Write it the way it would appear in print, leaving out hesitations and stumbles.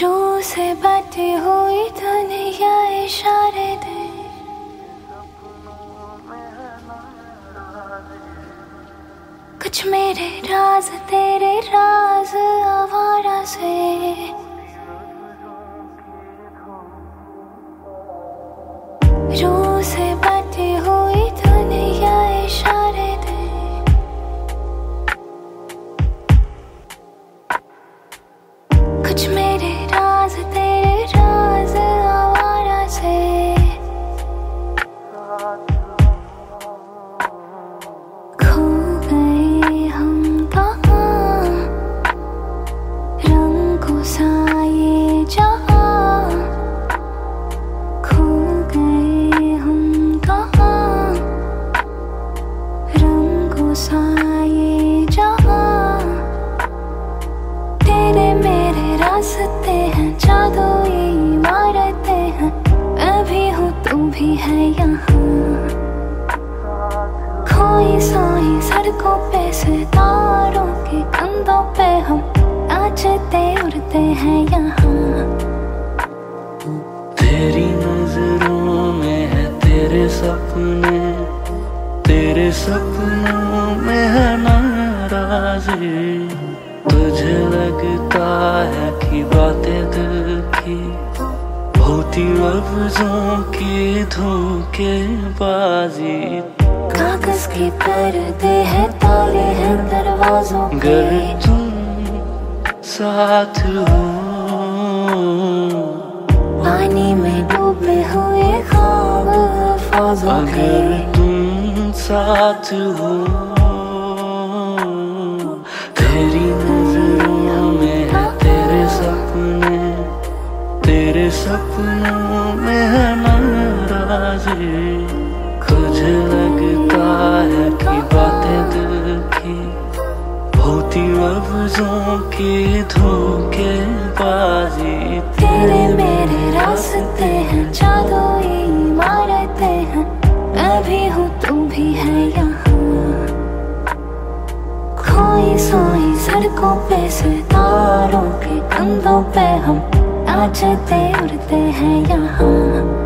जो से बातें हुई तन्हा इशारे दे, कुछ मेरे राज तेरे राज आवारा से, रो से बातें हुई तन्हा इशारे दे, कुछ मेरे राज तेरे राज आवारा से, खो गए हम कहाँ रंगों सा ये जहाँ, खो गए हम कहाँ रंगों सा ये जहाँ, तेरे मेरे रास्ते हैं जादू ये इमारतें हैं, मैं भी हूँ तू भी है यहाँ, खोई सोई सड़कों पे सितारों के कंधों पे हम नाचते उड़ते हैं यहाँ, तेरी नजरों में है तेरे सपनों में है नाराज़ी, तुझे लगता है कि बातें दिल की होती लफ्जों की धोखेबाजी, कागज के पर्दे हैं ताले हैं दरवाजों पे, अगर तुम साथ हो, पानी में डूबे हुए ख्वाब अल्फाजों के, अगर तुम साथ हो, तेरी नजरों में है तेरे सपनों में है नाराज़ी, मुझे लगता है कि बातें दिल की होती लफ्जों की धोखेबाजी, तेरे मेरे रास्ते हैं जादू ये इमारतें हैं, मैं भी हूँ तू भी है यहाँ, खोई सोई सड़कों पे सितारों के कंधों पे हम नाचते उड़ते हैं यहाँ।